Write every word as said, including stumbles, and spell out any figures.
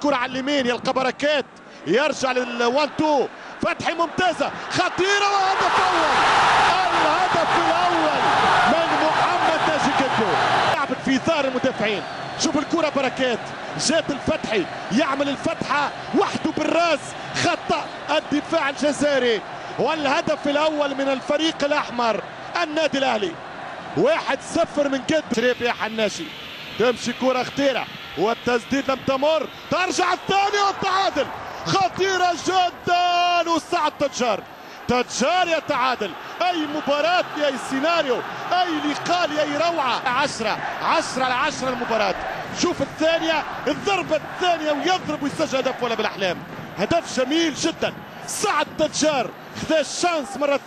كرة على اليمين يلقى بركات يرجع للوان تو. فتحي ممتازة خطيرة وهدف أول. الهدف الأول من محمد ناجي. لعبت في ظهر المدافعين. شوف الكرة بركات جات الفتحي يعمل الفتحة وحده بالراس خطأ الدفاع الجزائري والهدف الأول من الفريق الأحمر النادي الأهلي. واحد صفر من جد. تشريف يا حناشي تمشي كرة خطيرة والتسديد لم تمر ترجع الثاني والتعادل خطيرة جدا وسعد تجار. تجار يتعادل. اي مباراة اي سيناريو اي لقاء اي روعة. عشرة عشرة على عشرة المباراة. شوف الثانية الضربة الثانية ويضرب ويسجل هدف ولا بالاحلام. هدف جميل جدا سعد تجار خذا الشانس مرة